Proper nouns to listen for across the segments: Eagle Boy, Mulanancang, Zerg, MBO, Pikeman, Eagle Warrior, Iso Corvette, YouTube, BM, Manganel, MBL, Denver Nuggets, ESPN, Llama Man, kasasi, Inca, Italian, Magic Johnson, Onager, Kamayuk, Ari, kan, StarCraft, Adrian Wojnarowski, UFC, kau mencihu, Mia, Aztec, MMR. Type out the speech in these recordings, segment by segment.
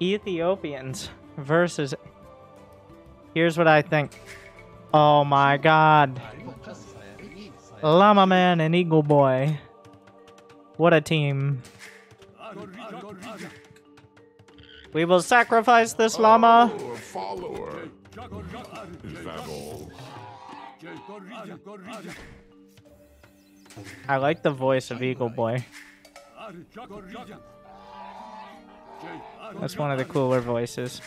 Ethiopians versus... Here's what I think. Oh my god. Llama Man and Eagle Boy. What a team. We will sacrifice this llama. Oh, follower. Is that all? I like the voice of Eagle Boy. That's one of the cooler voices.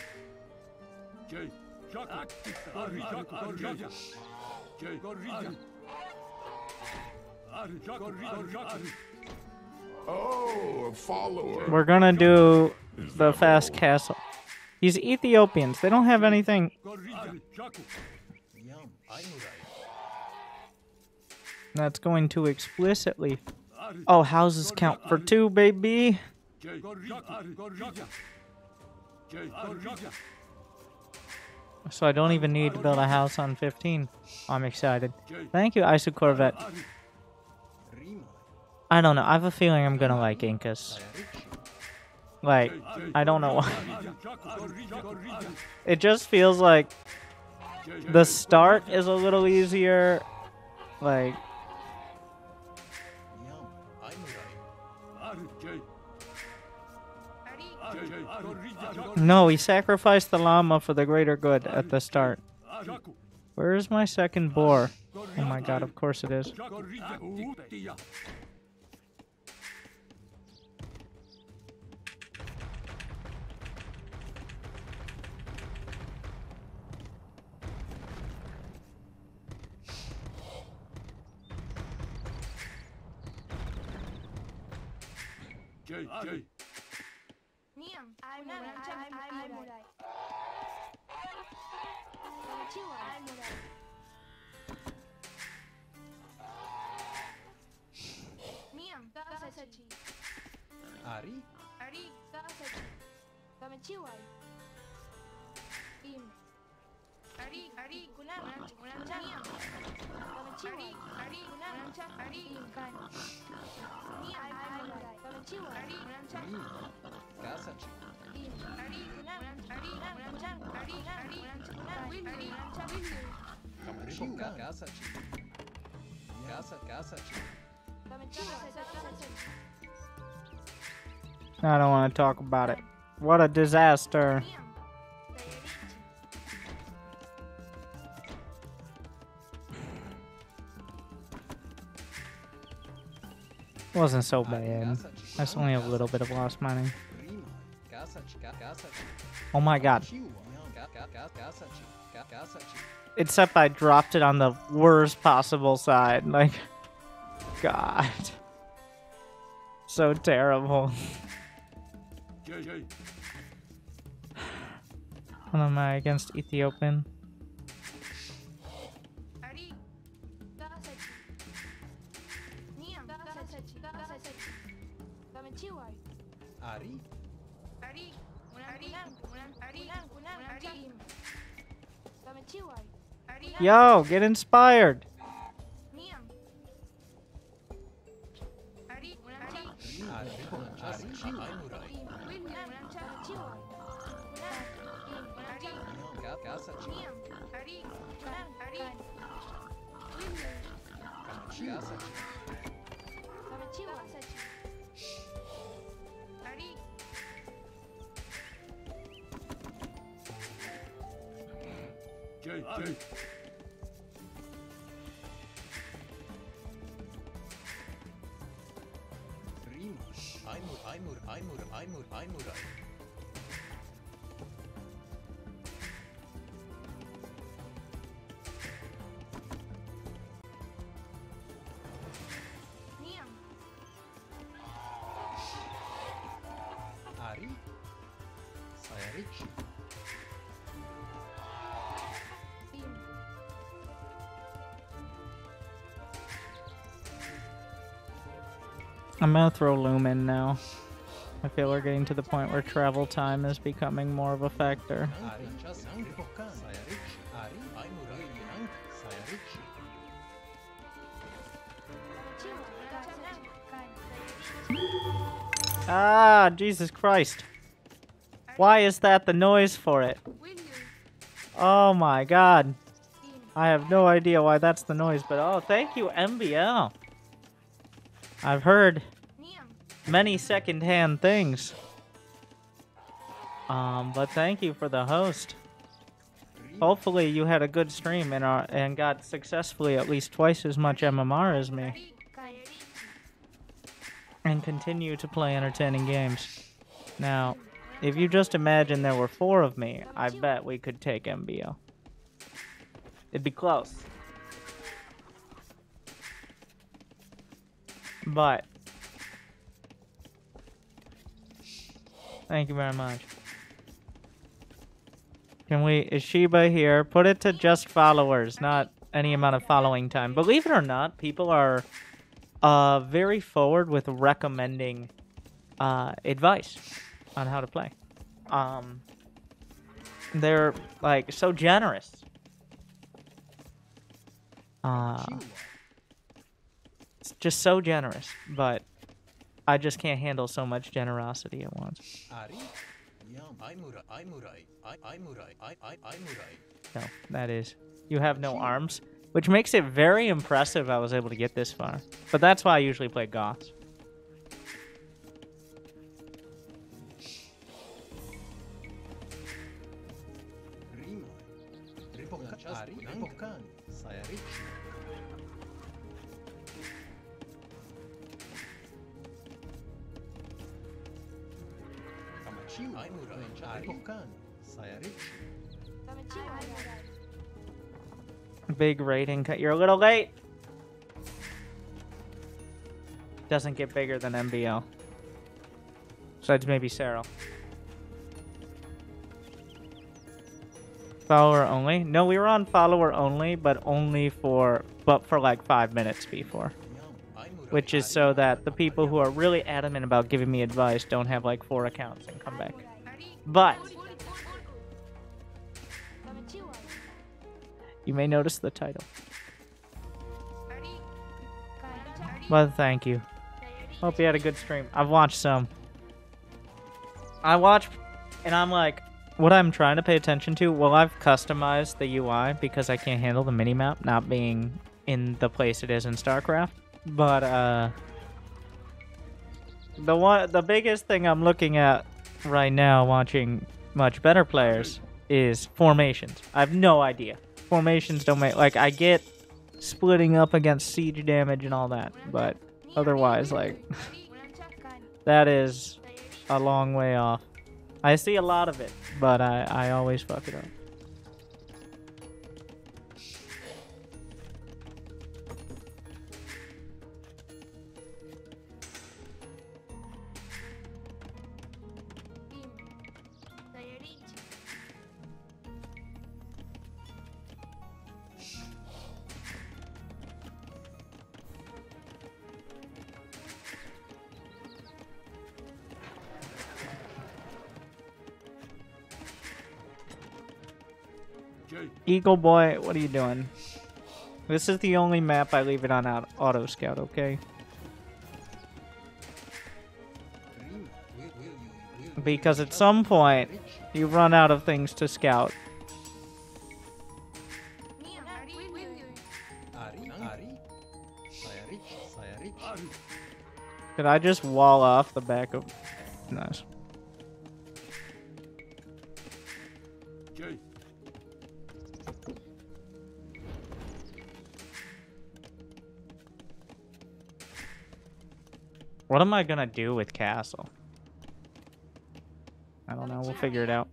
Oh, a follower. We're gonna do the fast castle. These Ethiopians, they don't have anything. That's going to explicitly... Oh, houses count for two, baby. So I don't even need to build a house on 15. I'm excited. Thank you, Iso Corvette. I don't know. I have a feeling I'm gonna like Incas. Like, I don't know why. It just feels like the start is a little easier. Like... No, he sacrificed the llama for the greater good at the start. Where is my second boar? Oh my god, of course it is. Ari? Ari, kasasi. Kau mencihu. Im. Ari, Ari, Mulanancang. Kau mencihu. Ari, Ari, Mulanancang. Ari, kan. Mia, kau mencihu. Ari, Mulanancang. Kasasi. Im. Ari, Mulanancang. Ari, Ari, Mulanancang. Kau mencihu. Kasasi. Kasasi. Kau mencihu. Kasasi. I don't want to talk about it. What a disaster. Wasn't so bad. That's only a little bit of lost money. Oh my god. Except I dropped it on the worst possible side. Like, god. So terrible. What am I against Ethiopian? Yo, get inspired. I'm gonna throw Lumen now. I feel we're getting to the point where travel time is becoming more of a factor. Ah, Jesus Christ. Why is that the noise for it? Oh my god. I have no idea why that's the noise, but oh, thank you, MBL. I've heard many secondhand things. But thank you for the host. Hopefully you had a good stream and got successfully at least twice as much MMR as me. And continue to play entertaining games. Now, if you just imagine there were 4 of me, I bet we could take MBO. It'd be close. But thank you very much. Can we, is Shiba here? Put it to just followers, not any amount of following time. Believe it or not, people are very forward with recommending advice on how to play. They're like so generous. It's just so generous, but I just can't handle so much generosity at once. No, that is. You have no arms, which makes it very impressive I was able to get this far. But that's why I usually play Goths. Big rating cut. You're a little late. Doesn't get bigger than MBL. Besides maybe Sarah. Follower only? No, we were on follower only, but only for, but for like 5 minutes before. Which is so that the people who are really adamant about giving me advice don't have like 4 accounts and come back. But you may notice the title. Well, thank you. Hope you had a good stream. I've watched some. I watch, and I'm like, what I'm trying to pay attention to, well, I've customized the UI because I can't handle the minimap not being in the place it is in StarCraft. But the biggest thing I'm looking at right now watching much better players is formations. I have no idea. Formations don't make, like, I get splitting up against siege damage and all that, but otherwise, like, that is a long way off. I see a lot of it, but I always fuck it up. Eagle Boy, what are you doing? This is the only map I leave it on auto scout, okay? Because at some point, you run out of things to scout. Did I just wall off the back of... Nice. What am I gonna do with castle? I don't know, we'll figure it out.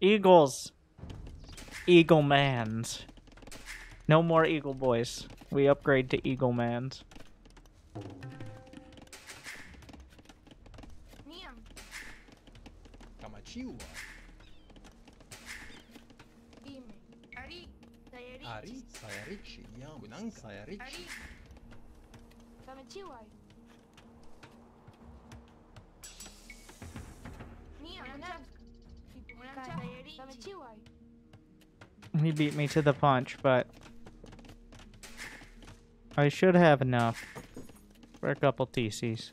Eagles. Eagle Mans. No more Eagle Boys. We upgrade to Eagle Mans. He beat me to the punch, but I should have enough for a couple TCs.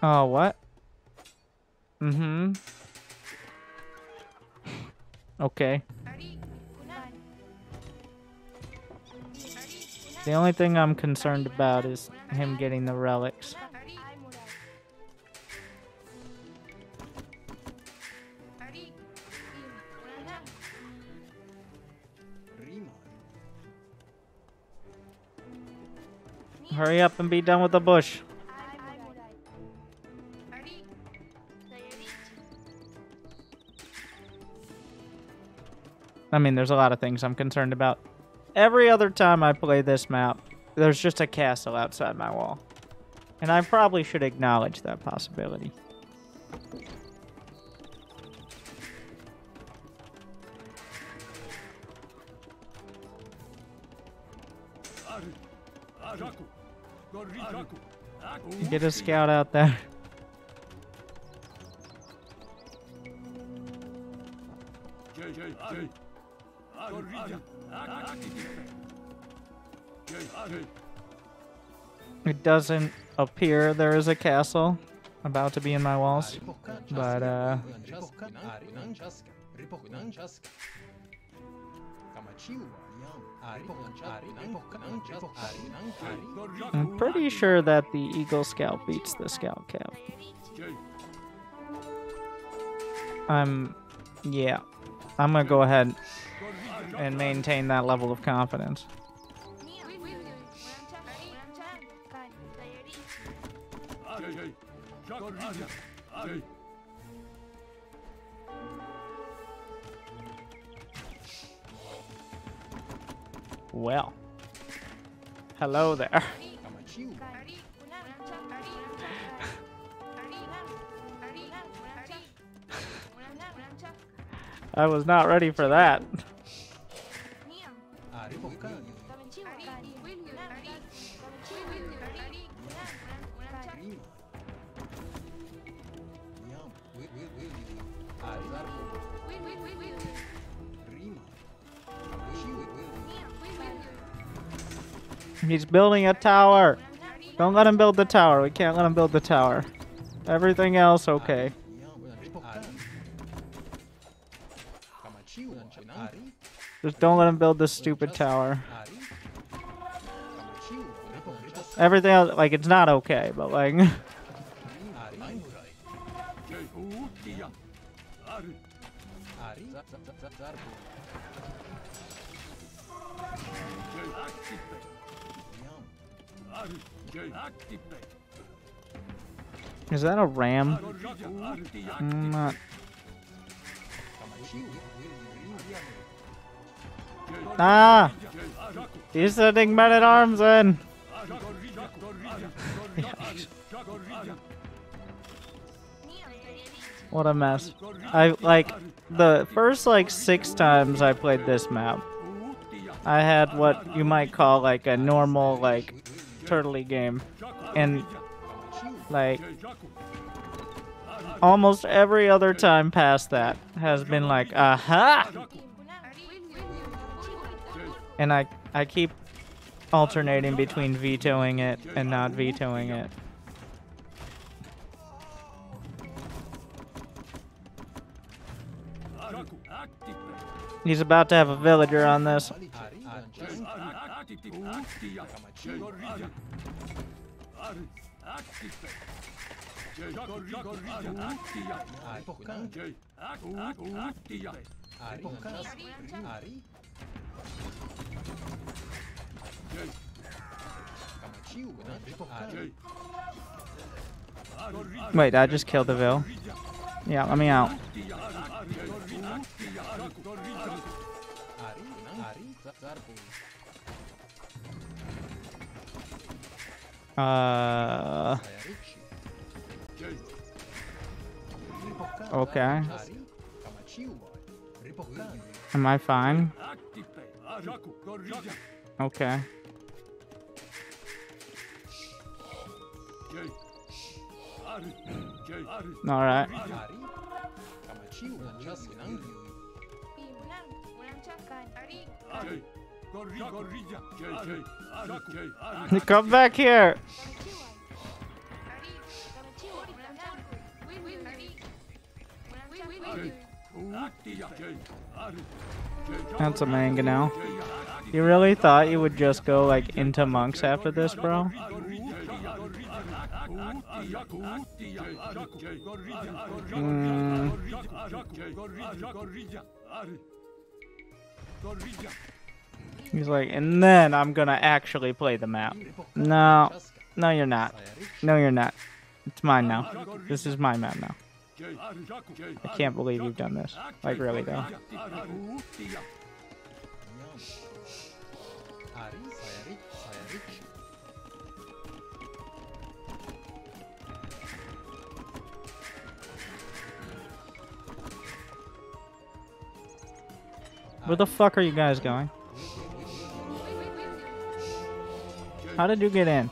Oh, what? Mm-hmm. Okay. The only thing I'm concerned about is him getting the relics. Hurry up and be done with the bush. I mean, there's a lot of things I'm concerned about. Every other time I play this map, there's just a castle outside my wall. And I probably should acknowledge that possibility. Get a scout out there. It doesn't appear there is a castle about to be in my walls, but I'm pretty sure that the Eagle Scout beats the Scout Cap. Yeah, I'm gonna go ahead and maintain that level of confidence. Well, hello there. I was not ready for that. He's building a tower. Don't let him build the tower. We can't let him build the tower. Everything else, okay. Just don't let him build this stupid tower. Everything else, like, it's not okay, but like... Is that a ram? I'm not... Ah! He's sending men-at-arms in! What a mess. I, like, the first, like, 6 times I played this map, I had what you might call, like, a normal, like, turtley game. And, like, almost every other time past that has been like, aha! And I keep alternating between vetoing it and not vetoing it. He's about to have a villager on this. Wait, I just killed the vill. Yeah, let me out. Okay. Am I fine? Okay. All right. Come back here. That's a manga now. You really thought you would just go like into monks after this, bro? He's like, and then I'm gonna actually play the map. No, no you're not. No you're not. It's mine now. This is my map now. I can't believe you've done this. Like, really, though. Where the fuck are you guys going? How did you get in?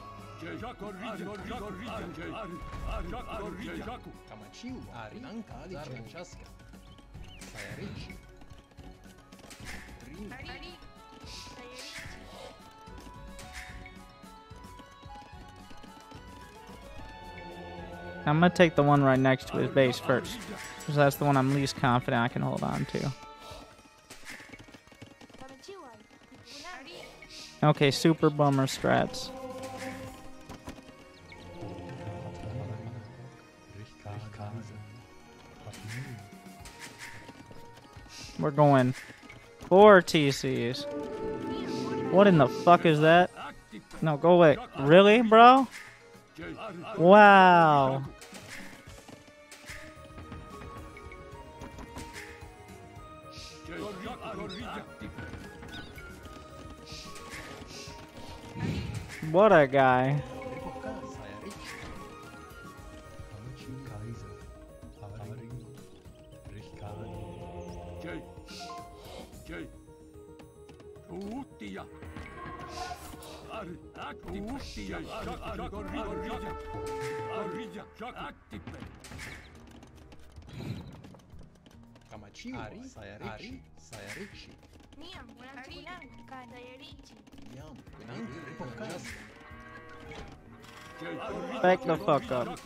I'm gonna take the one right next to his base first, because that's the one I'm least confident I can hold on to. Okay, super bummer strats. We're going 4 TCs. What in the fuck is that? No, go away. Really, bro? Wow. What a guy. Back the fuck up.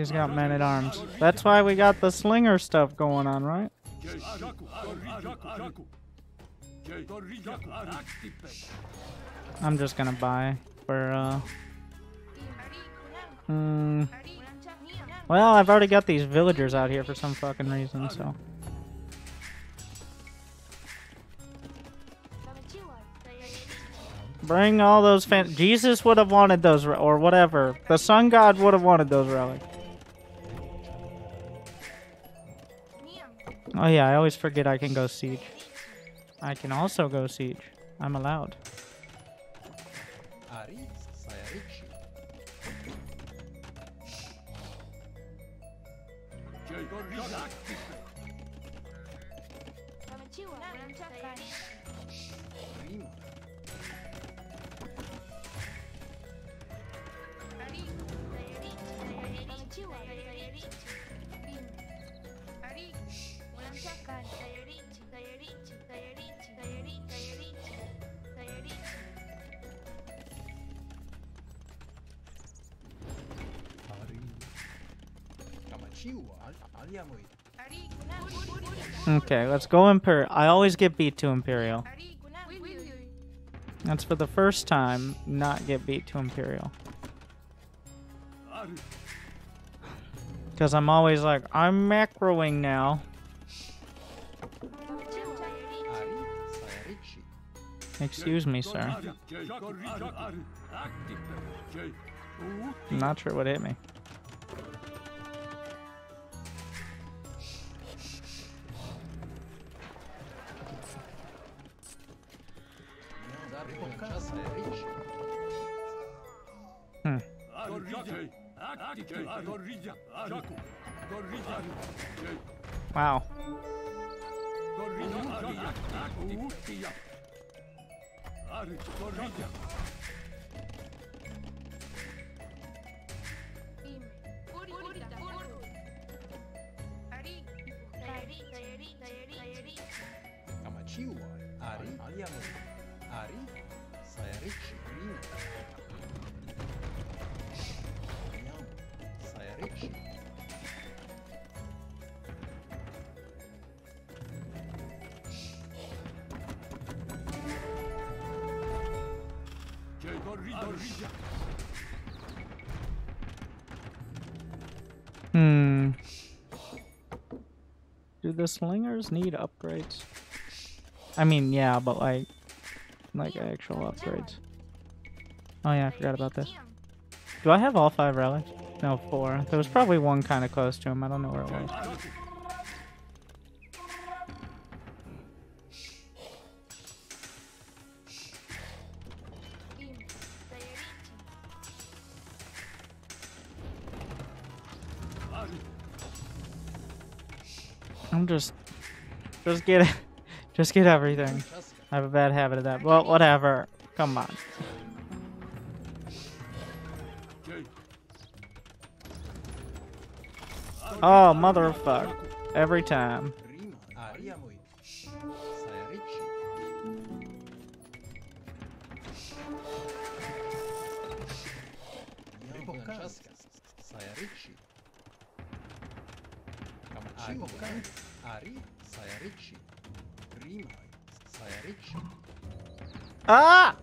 He's got men-at-arms. That's why we got the slinger stuff going on, right? I'm just gonna buy for well, I've already got these villagers out here for some fucking reason, so bring all those fan. Jesus would have wanted those, or whatever. The sun god would have wanted those relics. Oh yeah, I always forget I can go siege. I can also go siege. I'm allowed. Okay, let's go Imperial. I always get beat to Imperial. That's for the first time, not get beat to Imperial. Because I'm always like, I'm macroing now. Excuse me, sir. I'm not sure what hit me. Wow. Do the slingers need upgrades? I mean, yeah, but like actual upgrades. Oh yeah, I forgot about this. Do I have all 5 relics? No, 4. There was probably one kind of close to him. I don't know where it was. Just get everything. I have a bad habit of that. Well, whatever. Come on. Oh, motherfucker. Every time. Ari, ah!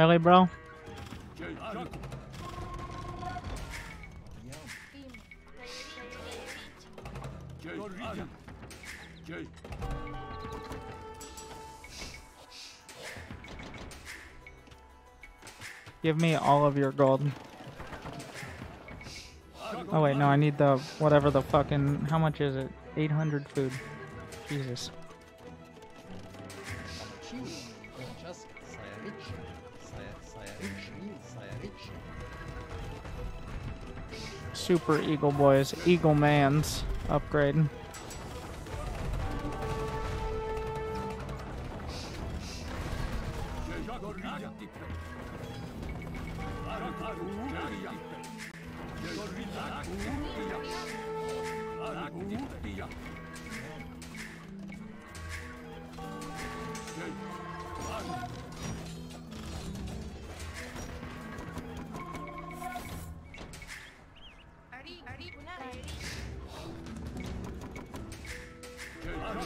Really, bro? Give me all of your gold. Oh wait, no, I need the whatever the fucking, how much is it? 800 food. Jesus. Super Eagle Boys, Eagle Man's upgrade. Ari,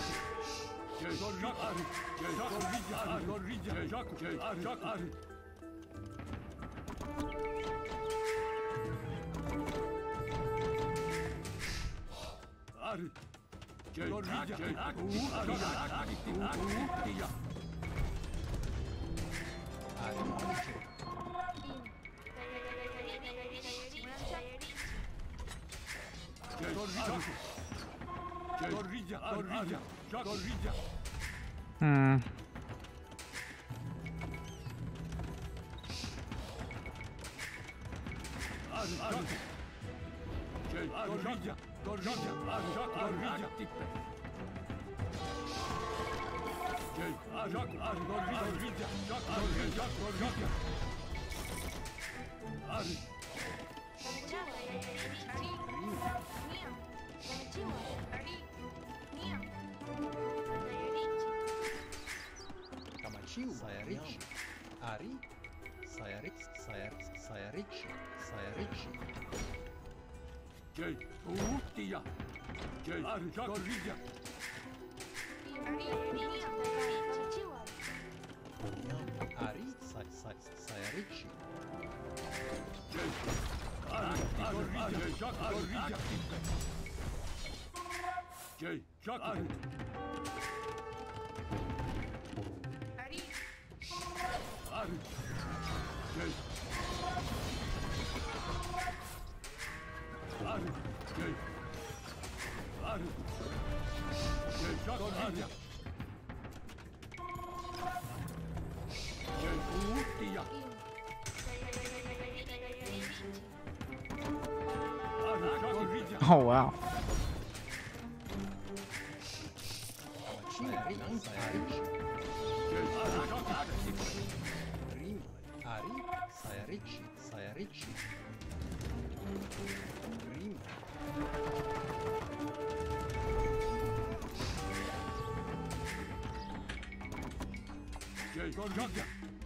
Oh wow.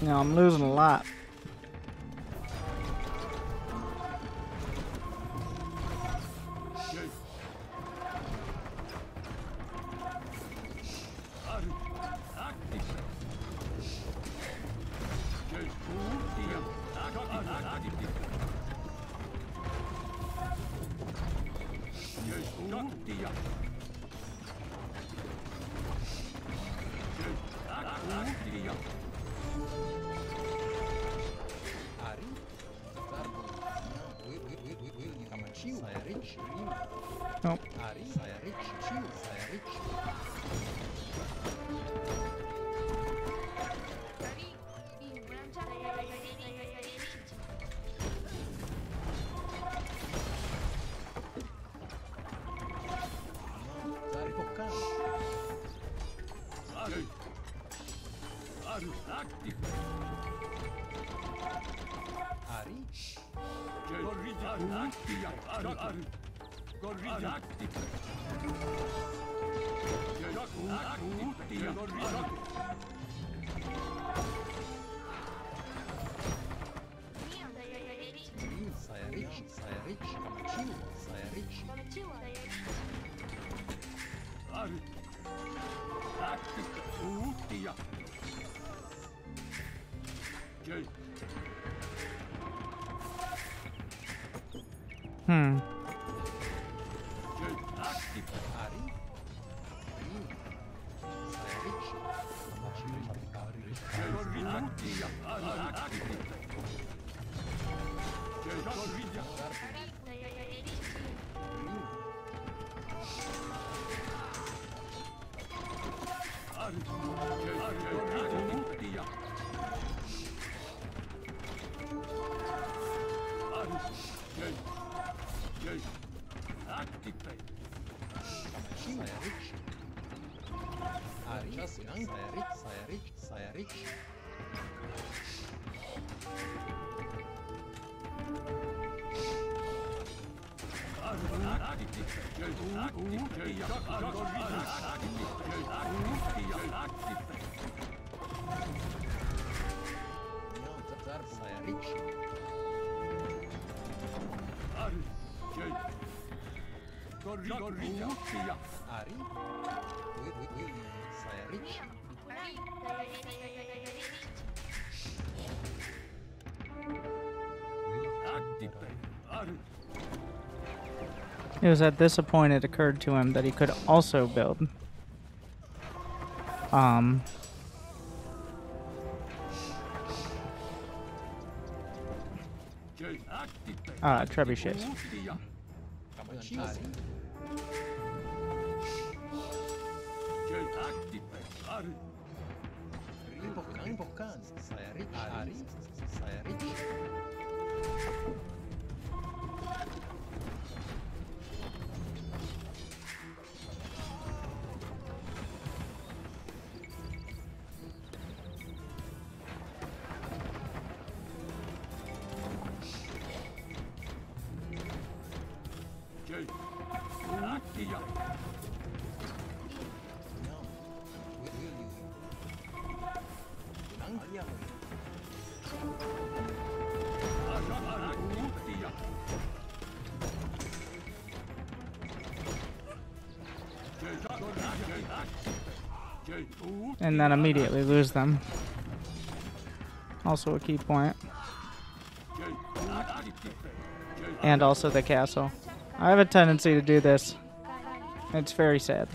Now I'm losing a lot. Saya rich. It was at this point it occurred to him that he could also build trebuchets. And then immediately lose them. Also a key point. And also the castle. I have a tendency to do this. It's very sad.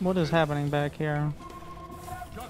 What is happening back here? Oh,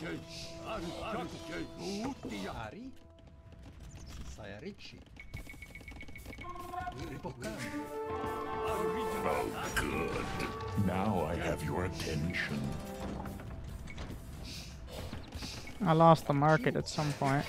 good. Now I have your attention. I lost the market at some point.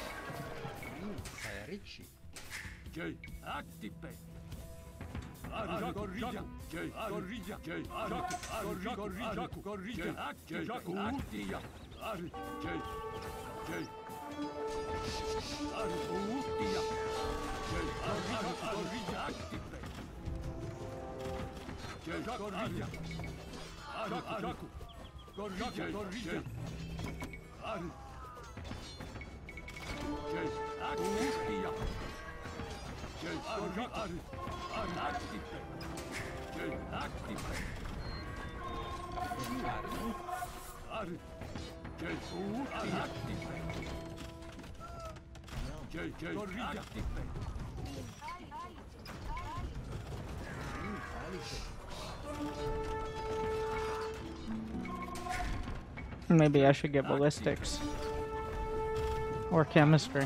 Maybe I should get ballistics or chemistry.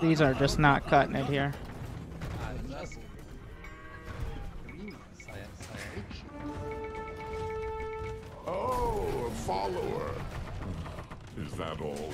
These are just not cutting it here. Oh, a follower. Is that all?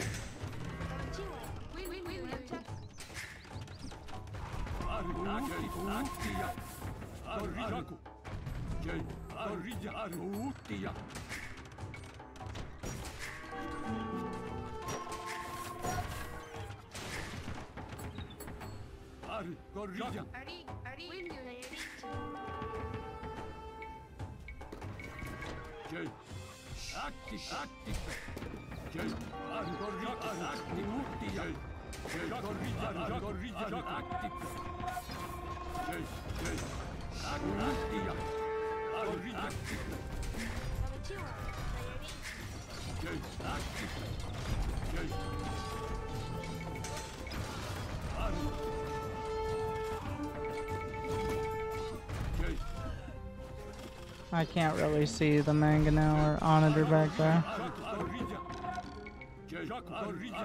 I can't really see the Manganel or Onager back there.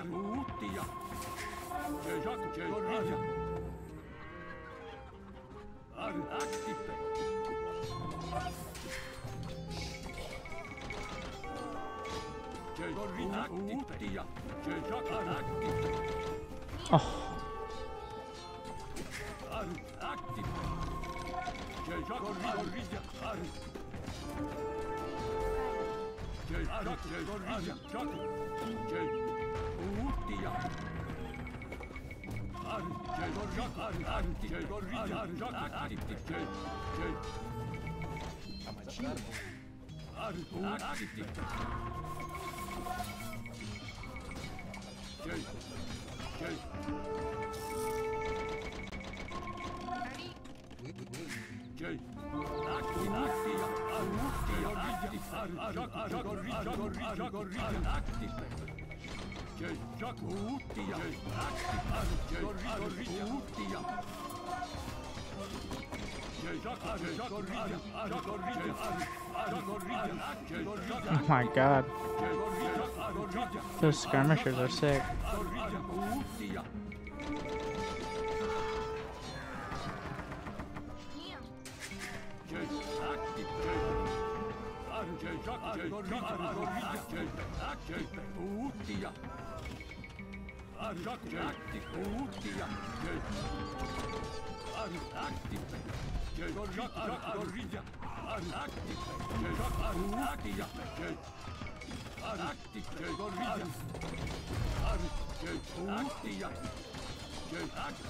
Oh. Oh my God. Those skirmishers are sick.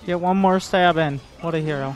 Get one more stab in. What a hero.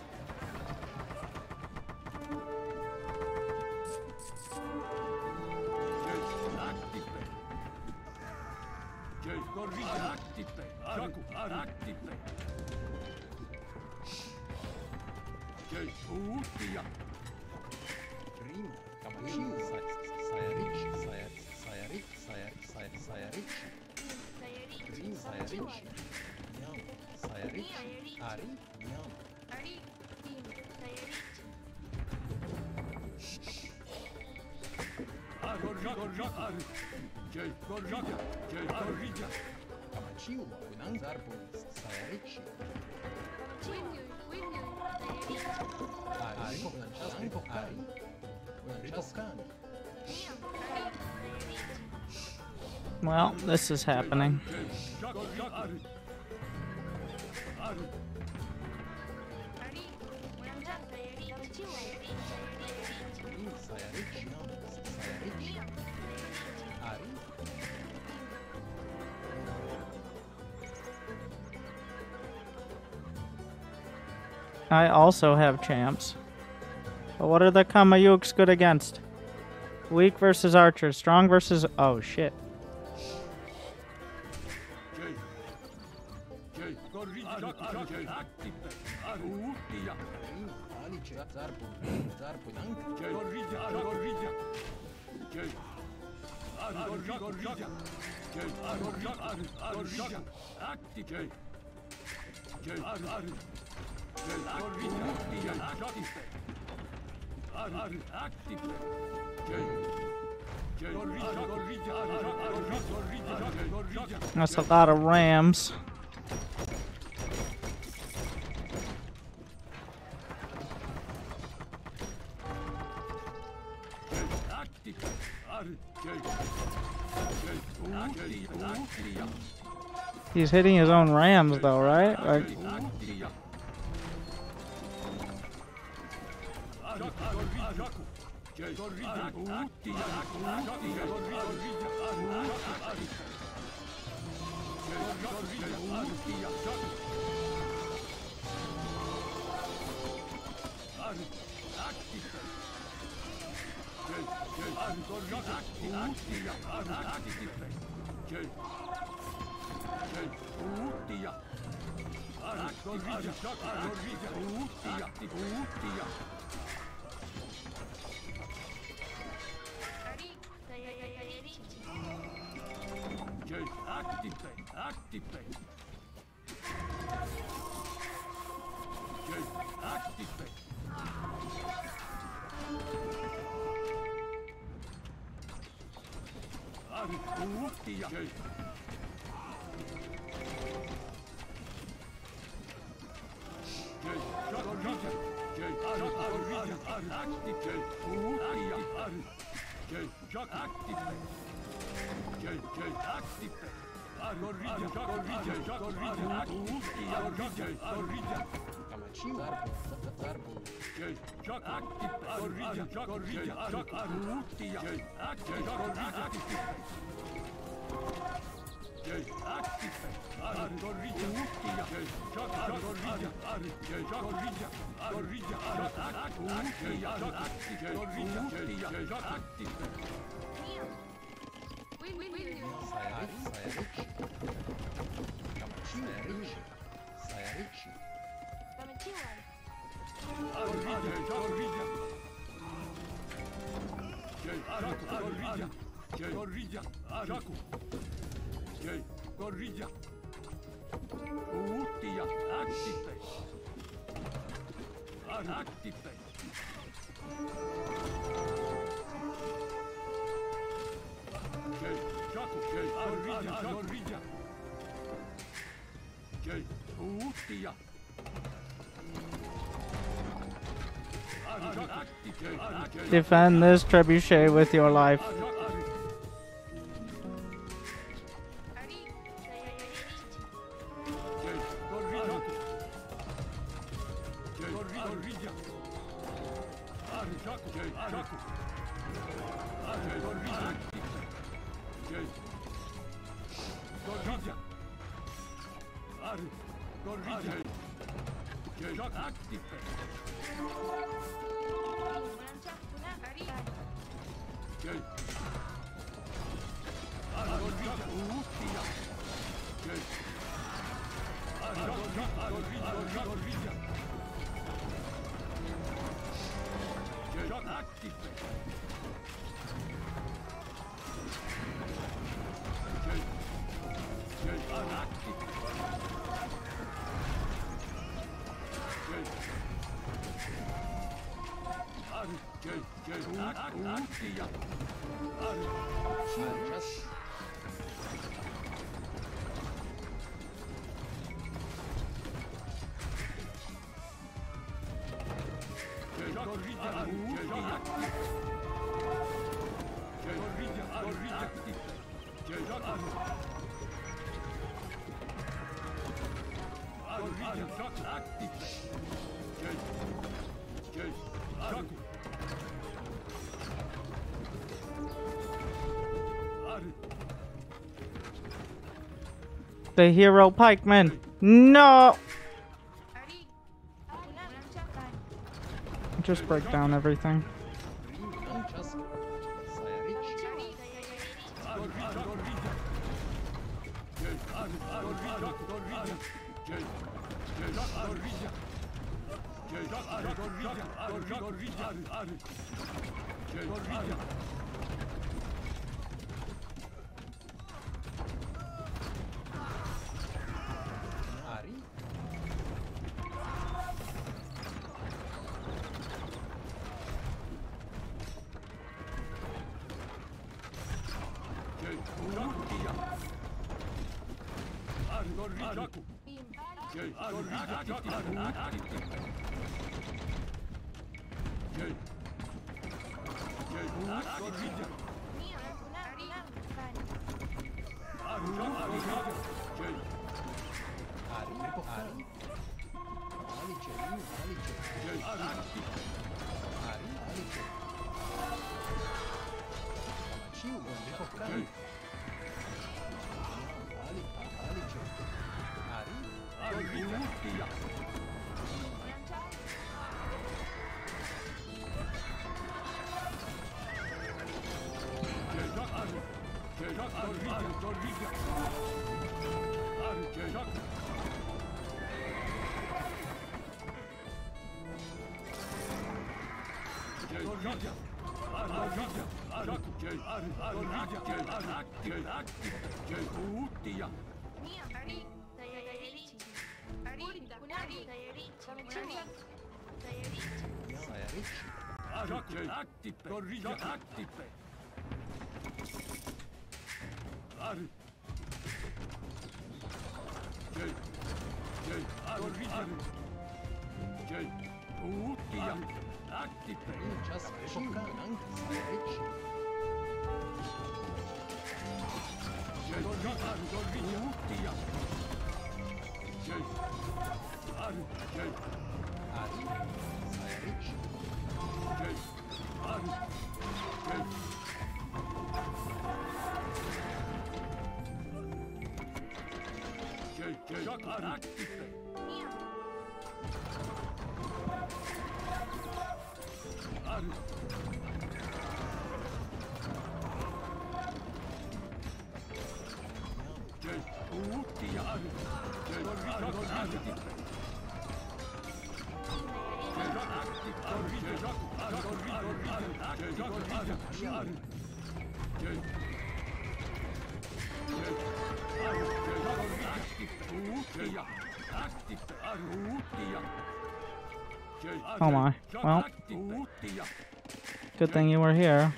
Well, this is happening. I also have champs. But what are the Kamayuks good against? Weak versus archers, strong versus... oh shit. That's a lot of rams. He's hitting his own rams though, right? Like... Defend this trebuchet with your life. The hero pikeman. No! Just break down everything. Oh my. Well, good thing you were here.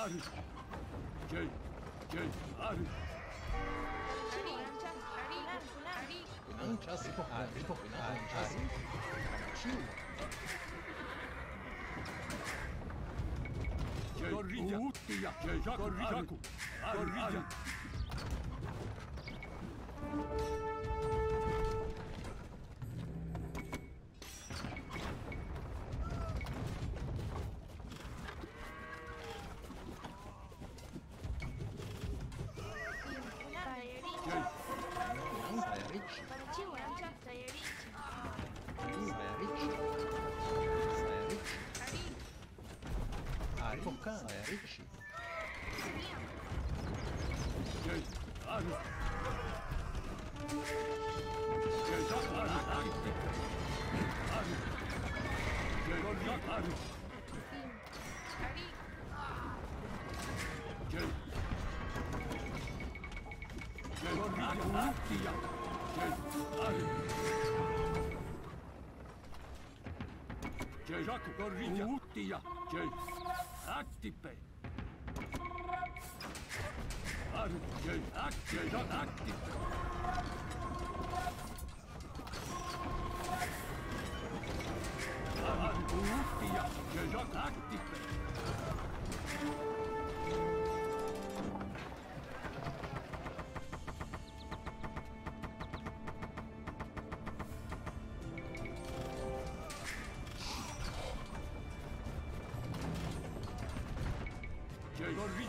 Ari. Ari.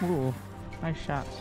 Ooh, nice shot. Ari,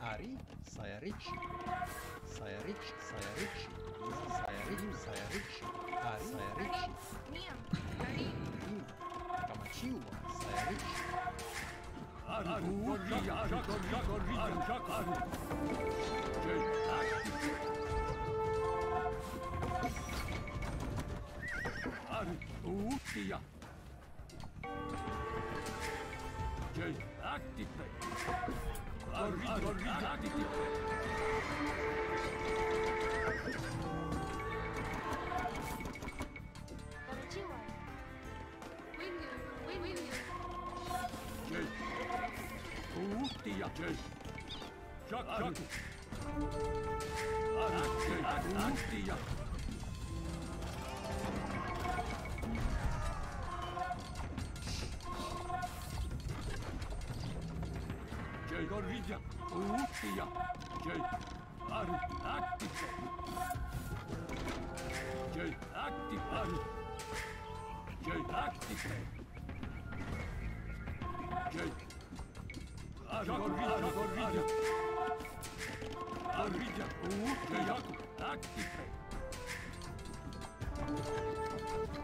Ari, saya Richie. Saya Richie, saya Richie. Saya Richie, saya Richie. Ari, saya Richie. Mia, Ari. Kau mencihu, saya Richie. Aru, aru, aru, aru, aru. Aru, tia. Jai, aktifkan. Gorilla, Utia, Jay, Ari, active, Jay, active, Ari, Jay, active, Jay, Ari, Gorilla, Gorilla, Gorilla, Utia, active, Gorilla, active, Gorilla, Gorilla, active, Gorilla,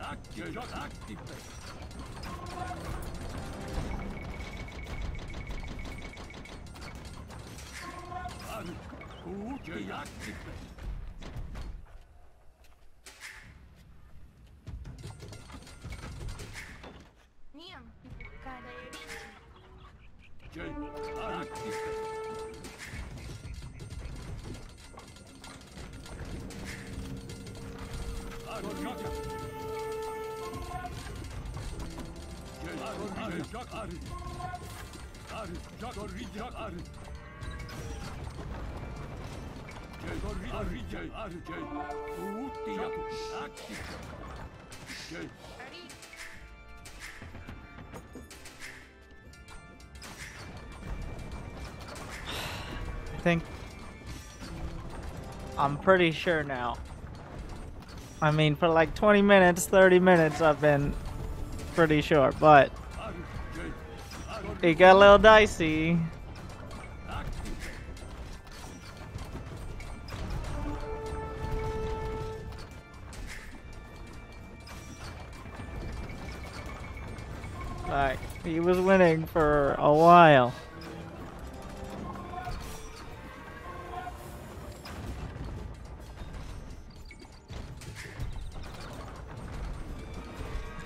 active, active. Active. think. I'm pretty sure now. I mean, for like 20 minutes, 30 minutes, I've been pretty sure, but it got a little dicey. Like, he was winning for a while.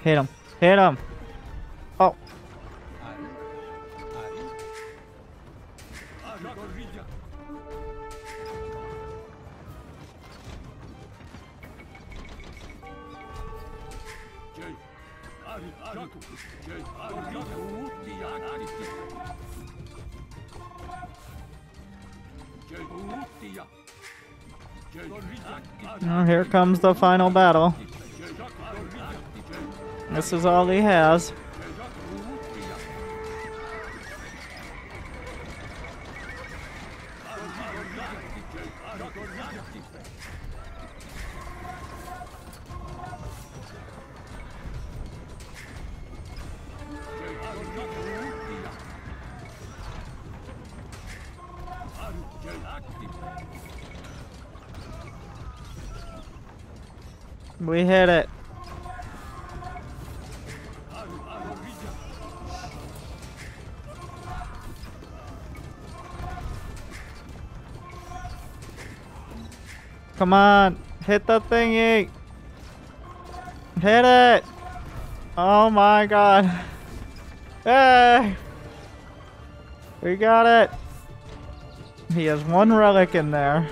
Hit him. Hit him. Oh. Now here comes the final battle. This is all he has. We hit it. Come on, hit the thingy. Hit it. Oh my god. Hey! We got it. He has one relic in there.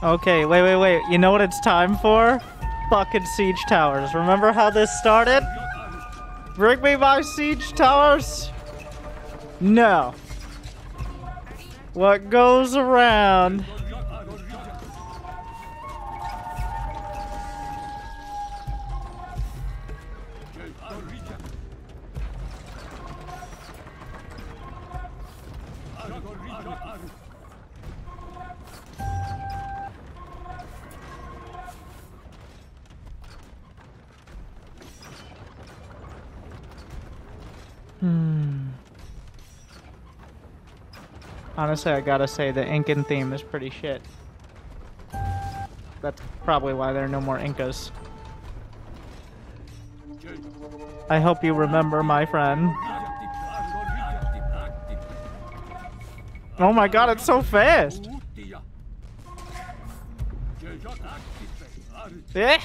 Okay, wait. You know what it's time for? Fucking siege towers. Remember how this started? Bring me my siege towers? No. What goes around? Honestly, I gotta say the Incan theme is pretty shit. That's probably why there are no more Incas. I hope you remember, my friend. Oh my god, it's so fast! Eh?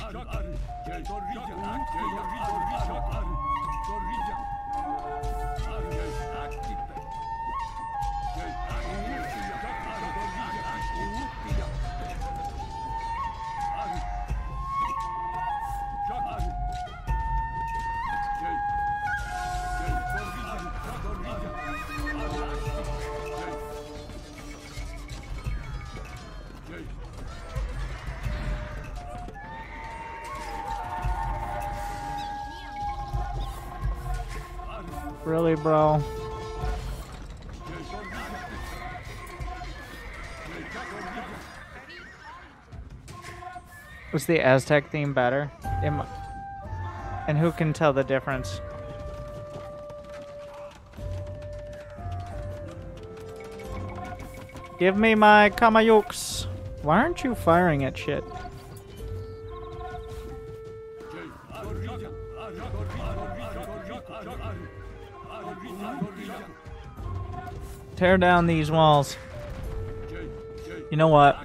Really, bro? Was the Aztec theme better? And who can tell the difference? Give me my Kamayuks. Why aren't you firing at shit? Tear down these walls. You know what?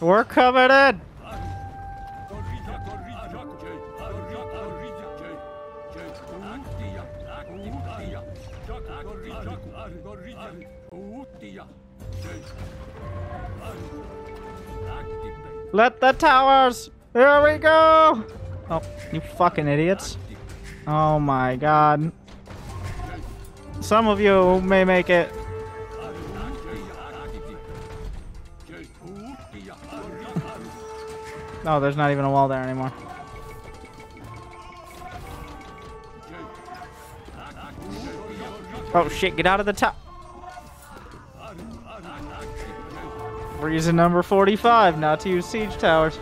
We're coming in. Let the towers. Here we go. Oh, you fucking idiots. Oh my god. Some of you may make it. No, there's not even a wall there anymore. Oh shit, get out of the top. Reason number 45, not to use siege towers.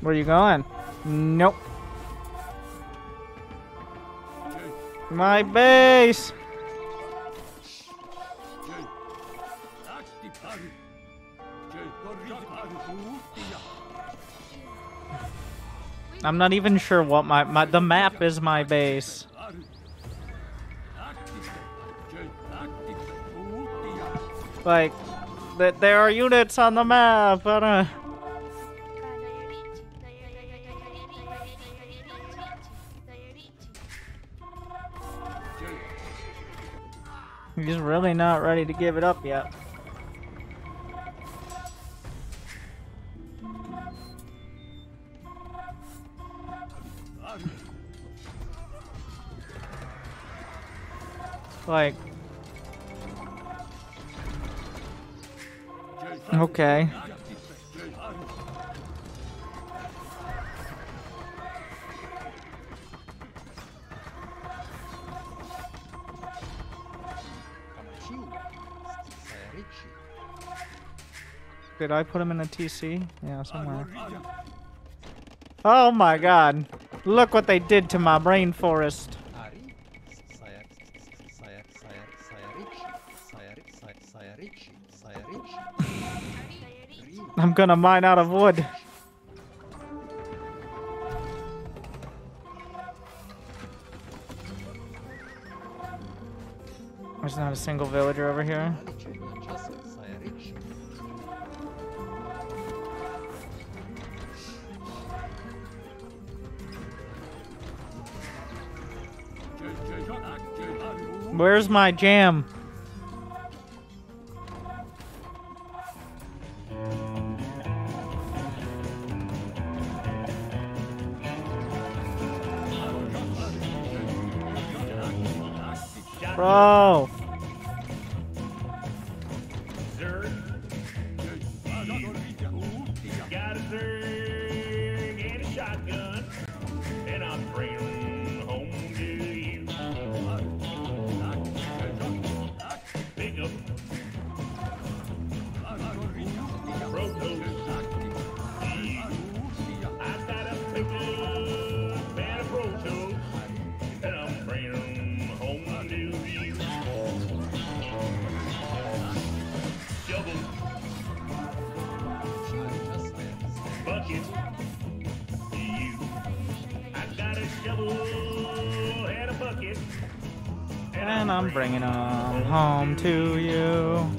Where are you going? Nope. My base! I'm not even sure what the map is my base. Like, there are units on the map, but he's really not ready to give it up yet. Like, okay. Did I put him in a TC? Yeah, somewhere. Oh my god. Look what they did to my brain forest. I'm gonna mine out of wood. There's not a single villager over here. Where's my jam? Bro! Got a Zerg and a shotgun, and I'm bringing home to you. Pick up. I've got a pick up and a proto, and I'm bringing home to you. Shovel. Bucket. You. I've got a shovel and a bucket. And I'm bringing them home to you.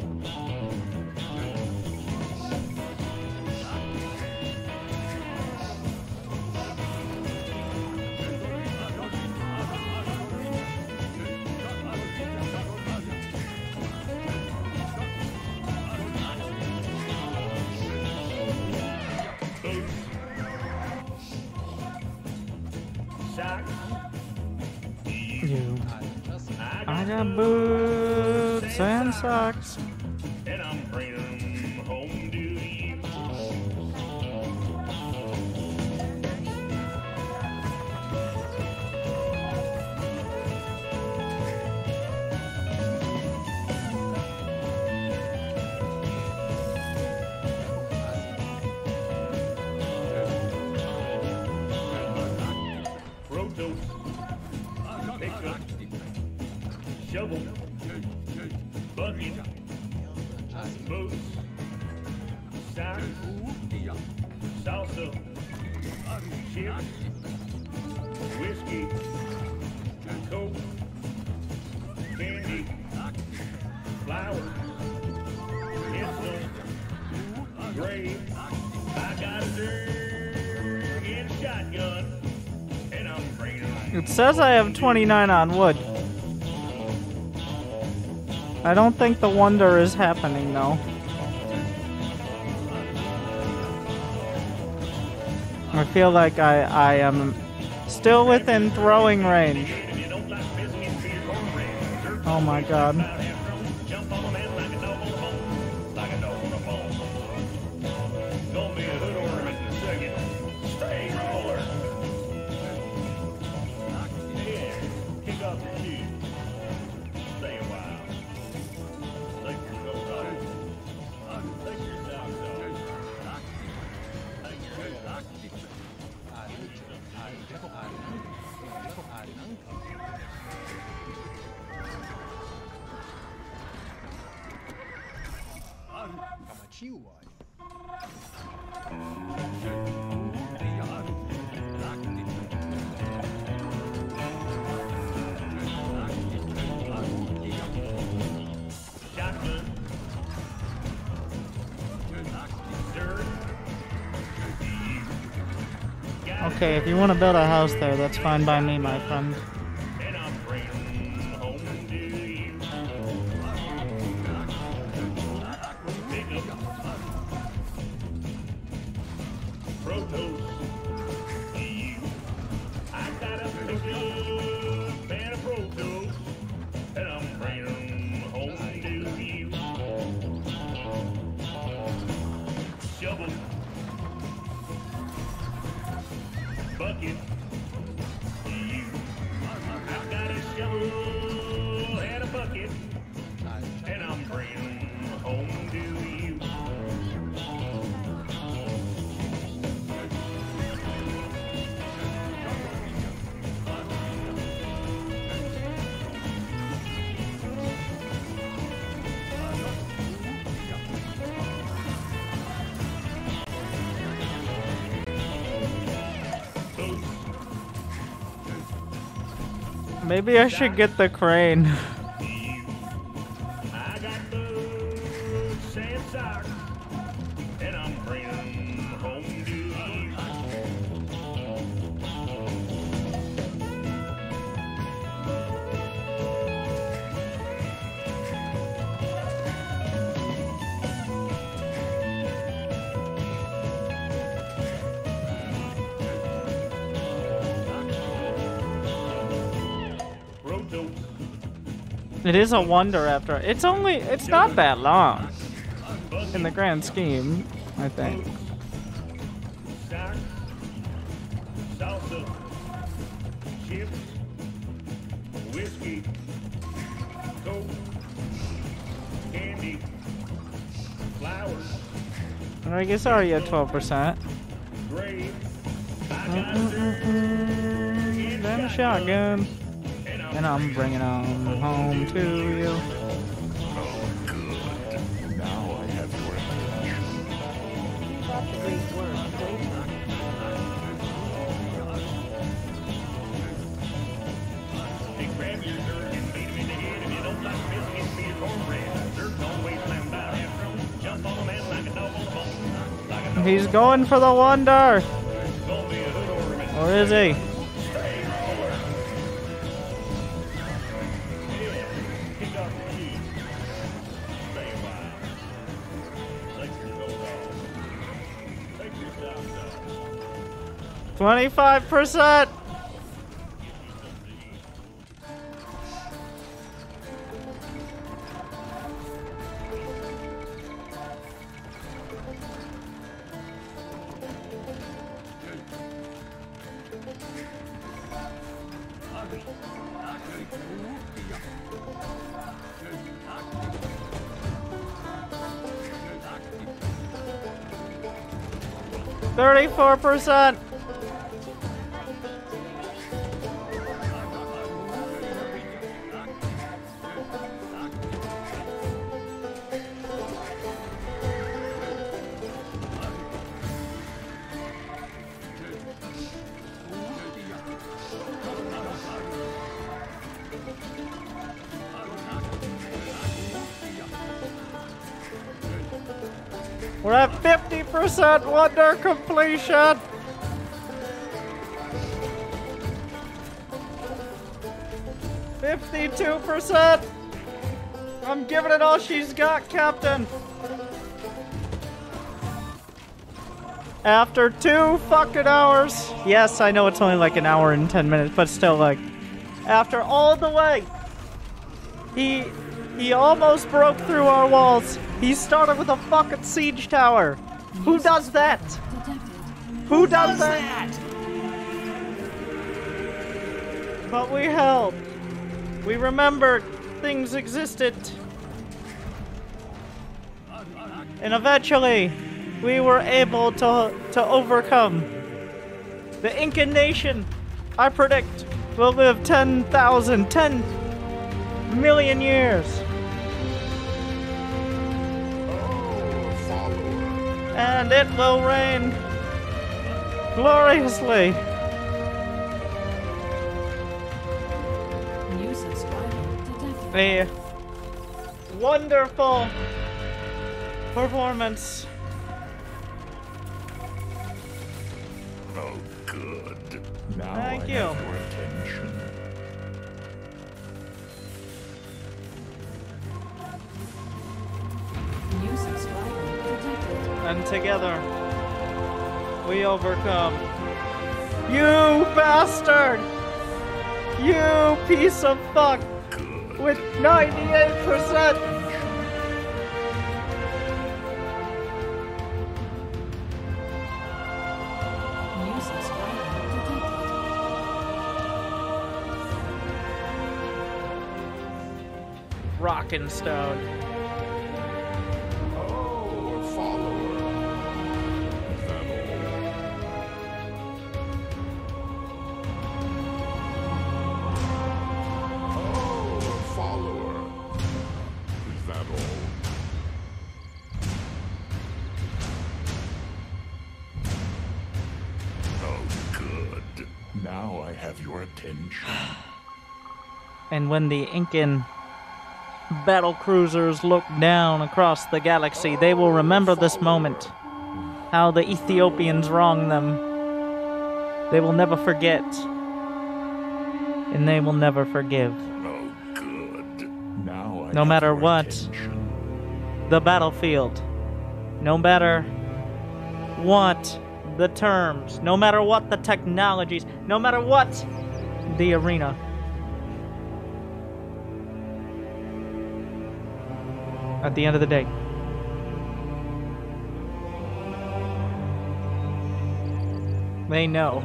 Boots and socks. And I'm bringing them home to you. Shovel. Buggy. Boots. Sack. Salsa. Chips. Whiskey. Coke. Candy. Flour. Pencil. Grave. I got a dirty shotgun. And I'm bringing it. It says I have 29 on wood. I don't think the wonder is happening though. I feel like I am still within throwing range. Oh my god. Okay, if you want to build a house there, that's fine by me, my friend. Maybe I should get the crane. It is a wonder after it's not that long in the grand scheme, I think. I guess already at 12%. Then a shotgun. And I'm bringing on home to you. Oh, good. Now I have your attention. He's going for the wonder. Or is he? $25%. $34%. We're at 50% wonder completion. %. I'm giving it all she's got, Captain. After 2 fucking hours. Yes, I know it's only like an hour and 10 minutes, but still, like, after all the way, he almost broke through our walls. He started with a fucking siege tower. Who does that? Who does that? But we held. We remembered things existed, and eventually we were able to overcome. The Incan nation, I predict, will live 10 million years. And it will reign gloriously. A wonderful performance. Oh, good. Now thank you. Have your attention. And together we overcome. You bastard! You piece of fuck! With 98%! Rockin' stone. Oh, a follower. And when the Incan battle cruisers look down across the galaxy, they will remember this moment, how the Ethiopians wronged them. They will never forget, and they will never forgive. Oh, good. Now no matter what, the battlefield, no matter what the terms, no matter what the technologies, no matter what the arena. At the end of the day, they know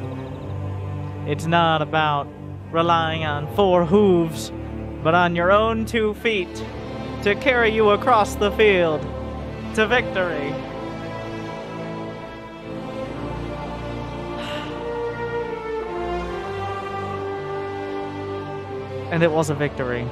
it's not about relying on 4 hooves, but on your own 2 feet to carry you across the field to victory. And it was a victory.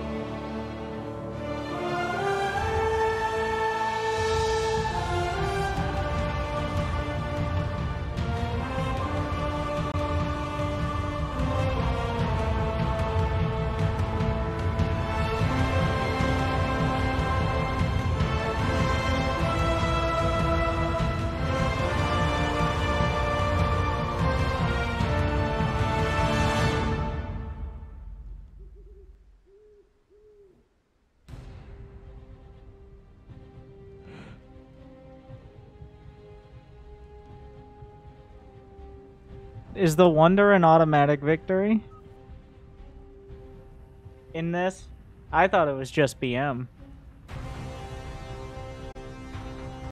Is the wonder an automatic victory? In this? I thought it was just BM.